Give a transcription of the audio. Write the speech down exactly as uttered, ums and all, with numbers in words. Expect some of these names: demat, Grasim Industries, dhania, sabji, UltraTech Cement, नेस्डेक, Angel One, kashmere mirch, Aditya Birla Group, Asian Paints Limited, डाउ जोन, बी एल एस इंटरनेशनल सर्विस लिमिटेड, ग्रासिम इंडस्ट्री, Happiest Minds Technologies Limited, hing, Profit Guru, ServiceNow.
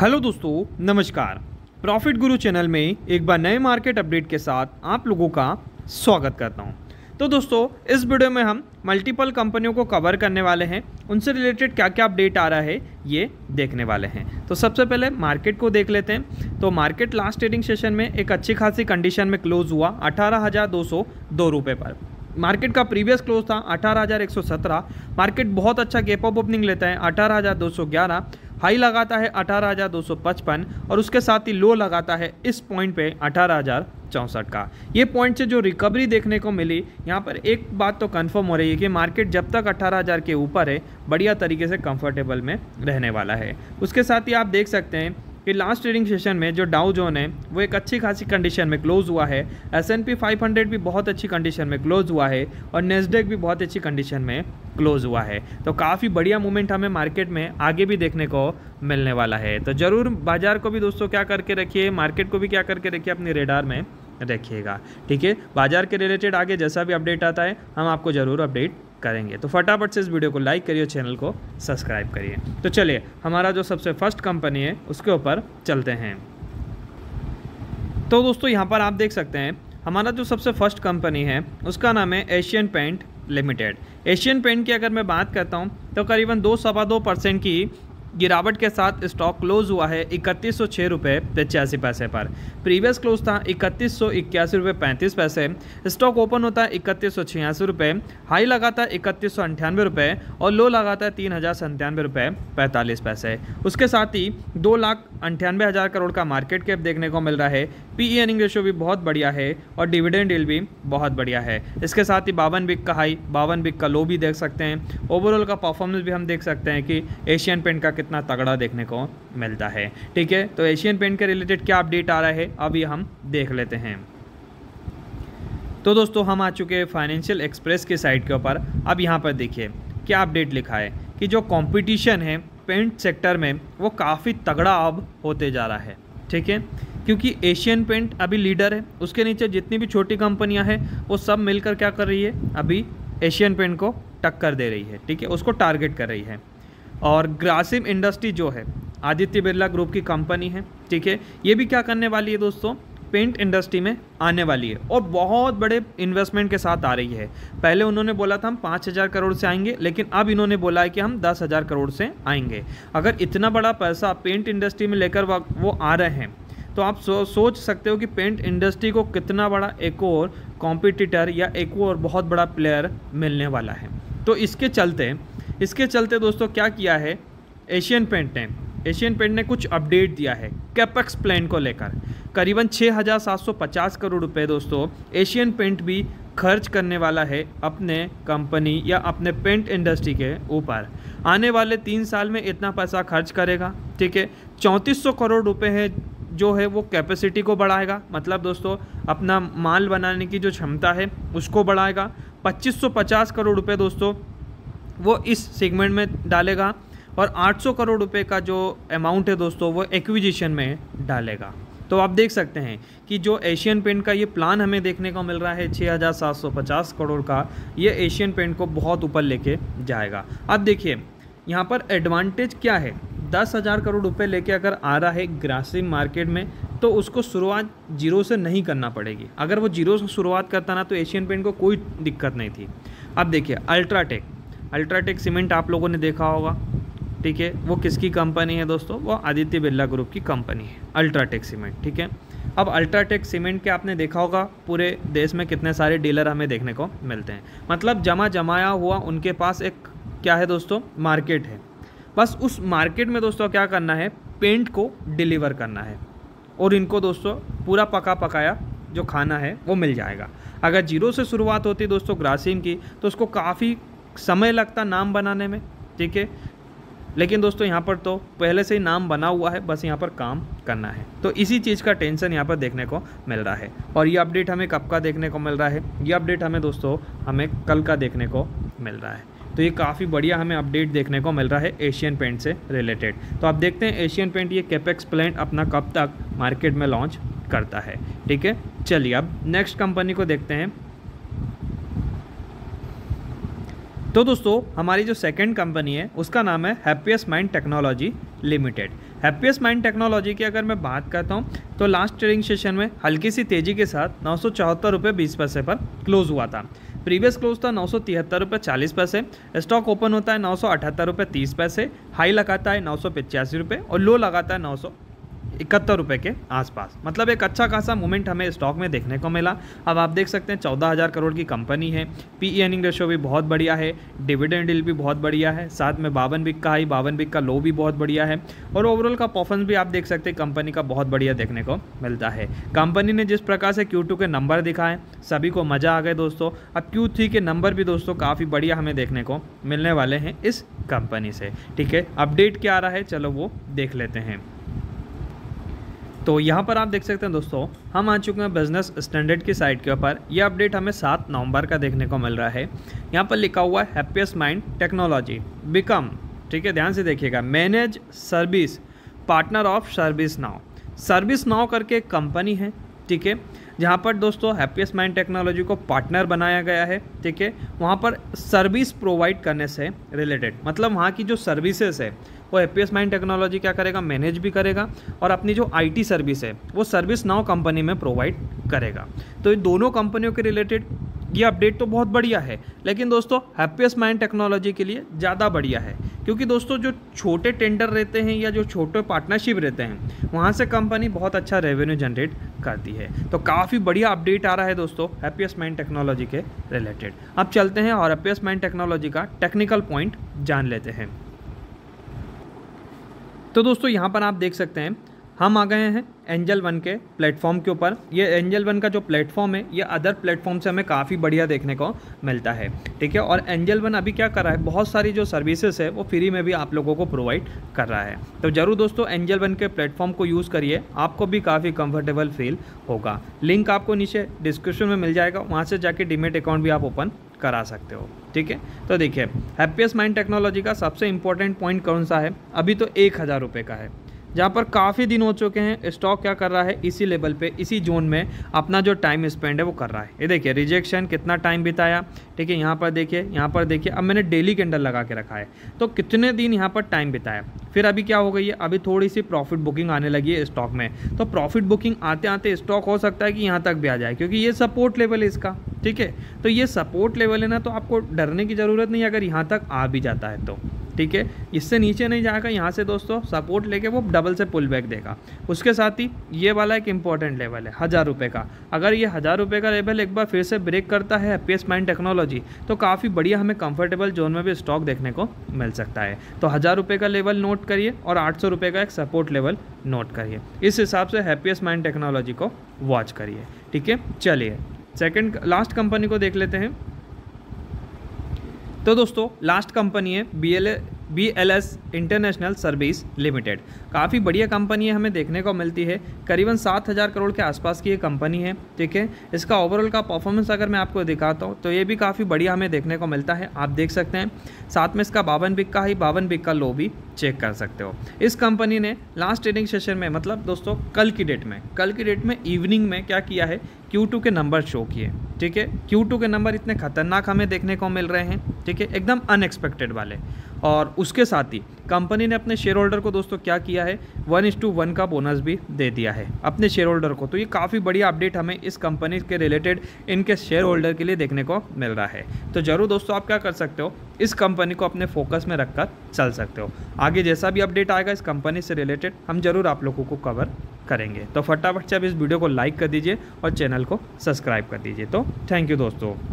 Hello दोस्तों, नमस्कार। Profit गुरु channel में एक बार नए मार्केट अपडेट के साथ आप लोगों का स्वागत करता हूं। तो दोस्तों, इस वीडियो में हम मल्टीपल कंपनियों को कवर करने वाले हैं, उनसे रिलेटेड क्या क्या अपडेट आ रहा है ये देखने वाले हैं। तो सबसे पहले मार्केट को देख लेते हैं। तो मार्केट लास्ट ट्रेडिंग सेशन में एक अच्छी खासी कंडीशन में क्लोज़ हुआ अठारह हज़ार दो सौ दो रुपये पर। मार्केट का प्रीवियस क्लोज था अठारह हज़ार एक सौ सत्रह। मार्केट बहुत अच्छा गैप अप ओपनिंग लेता है अठारह हज़ार दो सौ ग्यारह, हाई लगाता है अठारह हज़ार दो सौ पचपन और उसके साथ ही लो लगाता है इस पॉइंट पे अठारह हज़ार चौंसठ का। ये पॉइंट से जो रिकवरी देखने को मिली, यहाँ पर एक बात तो कंफर्म हो रही है कि मार्केट जब तक अठारह हज़ार के ऊपर है बढ़िया तरीके से कंफर्टेबल में रहने वाला है। उसके साथ ही आप देख सकते हैं कि लास्ट ट्रेडिंग सेशन में जो डाउ जोन है वो एक अच्छी खासी कंडीशन में क्लोज़ हुआ है, S and P five hundred भी बहुत अच्छी कंडीशन में क्लोज़ हुआ है और नेस्डेक भी बहुत अच्छी कंडीशन में क्लोज़ हुआ है। तो काफ़ी बढ़िया मूवमेंट हमें मार्केट में आगे भी देखने को मिलने वाला है। तो ज़रूर बाज़ार को भी दोस्तों क्या करके रखिए, मार्केट को भी क्या करके रखिए, अपने रेडार में रखिएगा। ठीक है, बाज़ार के रिलेटेड आगे जैसा भी अपडेट आता है हम आपको ज़रूर अपडेट करेंगे। तो फटाफट से इस वीडियो को लाइक करिए, चैनल को सब्सक्राइब करिए। तो चलिए हमारा जो सबसे फर्स्ट कंपनी है उसके ऊपर चलते हैं। तो दोस्तों, यहाँ पर आप देख सकते हैं हमारा जो सबसे फर्स्ट कंपनी है उसका नाम है Asian paint limited. Asian paint की अगर मैं बात करता हूँ तो करीबन दो सवा दो परसेंट की गिरावट के साथ स्टॉक क्लोज हुआ है इकतीस सौ छः रुपये पचासी पैसे पर। प्रीवियस क्लोज था इकतीस सौ इक्यासी रुपये पैंतीस पैसे। स्टॉक ओपन होता है इकतीस सौ छियासी रुपये, हाई लगाता है इकतीस सौ अंठानवे रुपये और लो लगाता है तीन हज़ार संतानवे रुपये पैंतालीस पैसे। उसके साथ ही दो लाख अंठानवे हज़ार करोड़ का मार्केट कैप देखने को मिल रहा है। पी ई अर्निंग रेशियो भी बहुत बढ़िया है और डिविडेंड डील भी बहुत बढ़िया है। इसके साथ ही बावन बिक का हाई, बावन बिक का लो भी देख सकते हैं। ओवरऑल का परफॉर्मेंस भी हम देख सकते हैं कि एशियन पेंट का कितना तगड़ा देखने को मिलता है। ठीक है, तो एशियन पेंट के रिलेटेड क्या अपडेट आ रहा है अभी हम देख लेते हैं। तो दोस्तों, हम आ चुके हैं फाइनेंशियल एक्सप्रेस के साइट के ऊपर। अब यहाँ पर देखिए क्या अपडेट लिखा है कि जो कंपटीशन है पेंट सेक्टर में वो काफ़ी तगड़ा अब होते जा रहा है। ठीक है, क्योंकि एशियन पेंट अभी लीडर है, उसके नीचे जितनी भी छोटी कंपनियाँ हैं वो सब मिलकर क्या कर रही है, अभी एशियन पेंट को टक्कर दे रही है। ठीक है, उसको टारगेट कर रही है। और ग्रासिम इंडस्ट्री जो है आदित्य बिरला ग्रुप की कंपनी है, ठीक है, ये भी क्या करने वाली है दोस्तों, पेंट इंडस्ट्री में आने वाली है और बहुत बड़े इन्वेस्टमेंट के साथ आ रही है। पहले उन्होंने बोला था हम पाँच हज़ार करोड़ से आएंगे, लेकिन अब इन्होंने बोला है कि हम दस हज़ार करोड़ से आएंगे। अगर इतना बड़ा पैसा पेंट इंडस्ट्री में लेकर वो आ रहे हैं तो आप सो, सोच सकते हो कि पेंट इंडस्ट्री को कितना बड़ा एक और कॉम्पिटिटर या एक और बहुत बड़ा प्लेयर मिलने वाला है। तो इसके चलते इसके चलते दोस्तों क्या किया है एशियन पेंट ने एशियन पेंट ने कुछ अपडेट दिया है कैपेक्स प्लान को लेकर। करीबन छः हज़ार सात सौ पचास करोड़ रुपए दोस्तों एशियन पेंट भी खर्च करने वाला है अपने कंपनी या अपने पेंट इंडस्ट्री के ऊपर। आने वाले तीन साल में इतना पैसा खर्च करेगा। ठीक है, चौंतीस सौ करोड़ रुपए है जो है वो कैपेसिटी को बढ़ाएगा, मतलब दोस्तों अपना माल बनाने की जो क्षमता है उसको बढ़ाएगा। पच्चीस सौ पचास करोड़ रुपये दोस्तों वो इस सेगमेंट में डालेगा और आठ सौ करोड़ रुपए का जो अमाउंट है दोस्तों वो एक्विजिशन में डालेगा। तो आप देख सकते हैं कि जो एशियन पेंट का ये प्लान हमें देखने को मिल रहा है छः हज़ार सात सौ पचास करोड़ का, ये एशियन पेंट को बहुत ऊपर लेके जाएगा। अब देखिए यहाँ पर एडवांटेज क्या है, दस हज़ार करोड़ रुपए लेके अगर आ रहा है ग्रासिम मार्केट में तो उसको शुरुआत जीरो से नहीं करना पड़ेगी। अगर वो जीरो से शुरुआत करता ना तो एशियन पेंट को कोई दिक्कत नहीं थी। अब देखिए अल्ट्राटेक UltraTech Cement आप लोगों ने देखा होगा। ठीक है, वो किसकी कंपनी है दोस्तों, वो आदित्य बिरला ग्रुप की कंपनी है UltraTech Cement। ठीक है, अब UltraTech Cement के आपने देखा होगा पूरे देश में कितने सारे डीलर हमें देखने को मिलते हैं, मतलब जमा जमाया हुआ उनके पास एक क्या है दोस्तों, मार्केट है। बस उस मार्केट में दोस्तों क्या करना है, पेंट को डिलीवर करना है और इनको दोस्तों पूरा पका पकाया जो खाना है वो मिल जाएगा। अगर जीरो से शुरुआत होती दोस्तों ग्रासिम की तो उसको काफ़ी समय लगता नाम बनाने में। ठीक है, लेकिन दोस्तों यहाँ पर तो पहले से ही नाम बना हुआ है, बस यहाँ पर काम करना है। तो इसी चीज़ का टेंशन यहाँ पर देखने को मिल रहा है और ये अपडेट हमें कब का देखने को मिल रहा है, ये अपडेट हमें दोस्तों हमें कल का देखने को मिल रहा है। तो ये काफ़ी बढ़िया हमें अपडेट देखने को मिल रहा है एशियन पेंट से रिलेटेड। तो आप देखते हैं एशियन पेंट ये कैपेक्स प्लान अपना कब तक मार्केट में लॉन्च करता है। ठीक है, चलिए अब नेक्स्ट कंपनी को देखते हैं। तो दोस्तों हमारी जो सेकंड कंपनी है उसका नाम है happiest mind technology limited. Happiest mind technology की अगर मैं बात करता हूँ तो लास्ट ट्रेडिंग सेशन में हल्की सी तेज़ी के साथ नौ सौ चौहत्तर रुपये बीस पैसे पर क्लोज़ हुआ था। प्रीवियस क्लोज था नौ सौ तिहत्तर रुपये चालीस पैसे। स्टॉक ओपन होता है नौ सौ अठहत्तर रुपये तीस पैसे। हाई लगाता है नौ सौ पचासी रुपये और लो लगाता है नौ सौ इकहत्तर रुपये के आसपास। मतलब एक अच्छा खासा मूवमेंट हमें स्टॉक में देखने को मिला। अब आप देख सकते हैं चौदह हज़ार करोड़ की कंपनी है, पीई अर्निंग रेशो भी बहुत बढ़िया है, डिविडेंड डील भी बहुत बढ़िया है, साथ में बावन बिक का हाई बावन बिक का लो भी बहुत बढ़िया है और ओवरऑल का परफॉर्मेंस भी आप देख सकते हैं कंपनी का बहुत बढ़िया देखने को मिलता है। कंपनी ने जिस प्रकार से क्यू टू के नंबर दिखाएँ सभी को मज़ा आ गए दोस्तों। अब क्यू थ्री के नंबर भी दोस्तों काफ़ी बढ़िया हमें देखने को मिलने वाले हैं इस कंपनी से। ठीक है, अपडेट क्या आ रहा है चलो वो देख लेते हैं। तो यहाँ पर आप देख सकते हैं दोस्तों हम आ चुके हैं बिजनेस स्टैंडर्ड की साइट के ऊपर। यह अपडेट हमें सात नवंबर का देखने को मिल रहा है। यहाँ पर लिखा हुआ है हैप्पीएस्ट माइंड टेक्नोलॉजी बिकम, ठीक है ध्यान से देखिएगा, manage service partner of service now. Service now करके कंपनी है, ठीक है, जहाँ पर दोस्तों हैप्पीएस्ट माइंड टेक्नोलॉजी को पार्टनर बनाया गया है। ठीक है, वहाँ पर सर्विस प्रोवाइड करने से रिलेटेड, मतलब वहाँ की जो सर्विसेज है वो हैप्पीएस्ट माइंड टेक्नोलॉजी क्या करेगा, मैनेज भी करेगा और अपनी जो आईटी सर्विस है वो सर्विस नाउ कंपनी में प्रोवाइड करेगा। तो ये दोनों कंपनियों के रिलेटेड ये अपडेट तो बहुत बढ़िया है, लेकिन दोस्तों हैप्पीएस्ट माइंड टेक्नोलॉजी के लिए ज़्यादा बढ़िया है क्योंकि दोस्तों जो छोटे टेंडर रहते हैं या जो छोटे पार्टनरशिप रहते हैं वहाँ से कंपनी बहुत अच्छा रेवेन्यू जनरेट करती है। तो काफ़ी बढ़िया अपडेट आ रहा है दोस्तों हैप्पीएस्ट माइंड टेक्नोलॉजी के रिलेटेड। अब चलते हैं और हैप्पीएस्ट माइंड टेक्नोलॉजी का टेक्निकल पॉइंट जान लेते हैं। तो दोस्तों यहाँ पर आप देख सकते हैं हम आ गए हैं एंजल वन के प्लेटफॉर्म के ऊपर। ये एंजल वन का जो प्लेटफॉर्म है ये अदर प्लेटफॉर्म से हमें काफ़ी बढ़िया देखने को मिलता है। ठीक है, और एंजल वन अभी क्या कर रहा है, बहुत सारी जो सर्विसेज है वो फ्री में भी आप लोगों को प्रोवाइड कर रहा है। तो ज़रूर दोस्तों एंजल वन के प्लेटफॉर्म को यूज़ करिए, आपको भी काफ़ी कंफर्टेबल फील होगा। लिंक आपको नीचे डिस्क्रिप्शन में मिल जाएगा, वहाँ से जाके डीमेट अकाउंट भी आप ओपन करा सकते हो। ठीक है, तो देखिए हैप्पीएस्ट माइंड टेक्नोलॉजी का सबसे इंपॉर्टेंट पॉइंट कौन सा है, अभी तो एक हज़ार रुपये का है, जहाँ पर काफ़ी दिन हो चुके हैं स्टॉक क्या कर रहा है इसी लेवल पे इसी जोन में अपना जो टाइम स्पेंड है वो कर रहा है। ये देखिए रिजेक्शन कितना टाइम बिताया, ठीक है, यहाँ पर देखिए, यहाँ पर देखिए, अब मैंने डेली कैंडल लगा के रखा है तो कितने दिन यहाँ पर टाइम बिताया। फिर अभी क्या हो गई है, अभी थोड़ी सी प्रॉफिट बुकिंग आने लगी है स्टॉक में, तो प्रॉफिट बुकिंग आते आते स्टॉक हो सकता है कि यहाँ तक भी आ जाए क्योंकि ये सपोर्ट लेवल है इसका। ठीक है, तो ये सपोर्ट लेवल है ना, तो आपको डरने की ज़रूरत नहीं अगर यहाँ तक आ भी जाता है तो। ठीक है, इससे नीचे नहीं जाएगा, यहाँ से दोस्तों सपोर्ट लेके वो डबल से पुल बैक देगा। उसके साथ ही ये वाला एक इंपॉर्टेंट लेवल है हज़ार रुपये का, अगर ये हज़ार रुपये का लेवल एक बार फिर से ब्रेक करता है हैप्पीएस्ट माइंड टेक्नोलॉजी तो काफ़ी बढ़िया हमें कंफर्टेबल जोन में भी स्टॉक देखने को मिल सकता है। तो हज़ार रुपये का लेवल नोट करिए और आठ सौ रुपये का एक सपोर्ट लेवल नोट करिए, इस हिसाब से हैप्पीएस्ट माइंड टेक्नोलॉजी को वॉच करिए। ठीक है, चलिए सेकेंड लास्ट कंपनी को देख लेते हैं। तो दोस्तों लास्ट कंपनी है B L बी एल एस इंटरनेशनल सर्विस लिमिटेड। काफ़ी बढ़िया कंपनी है हमें देखने को मिलती है, करीबन सात हज़ार करोड़ के आसपास की ये कंपनी है। ठीक है, इसका ओवरऑल का परफॉर्मेंस अगर मैं आपको दिखाता हूँ तो ये भी काफ़ी बढ़िया हमें देखने को मिलता है, आप देख सकते हैं। साथ में इसका बावन बिक का हाई बावन बिक का लो भी चेक कर सकते हो। इस कंपनी ने लास्ट ट्रेडिंग सेशन में, मतलब दोस्तों कल की डेट में कल की डेट में इवनिंग में क्या किया है, क्यू टू के नंबर शो किए। ठीक है, क्यू टू के नंबर इतने खतरनाक हमें देखने को मिल रहे हैं, ठीक है, एकदम अनएक्सपेक्टेड वाले। और उसके साथ ही कंपनी ने अपने शेयर होल्डर को दोस्तों क्या किया है, वन इस टू वन का बोनस भी दे दिया है अपने शेयर होल्डर को। तो ये काफ़ी बढ़िया अपडेट हमें इस कंपनी के रिलेटेड इनके शेयर होल्डर के लिए देखने को मिल रहा है। तो ज़रूर दोस्तों आप क्या कर सकते हो, इस कंपनी को अपने फोकस में रखकर चल सकते हो। आगे जैसा भी अपडेट आएगा इस कंपनी से रिलेटेड हम ज़रूर आप लोगों को कवर करेंगे। तो फटाफट से आप इस वीडियो को लाइक कर दीजिए और चैनल को सब्सक्राइब कर दीजिए। तो थैंक यू दोस्तों।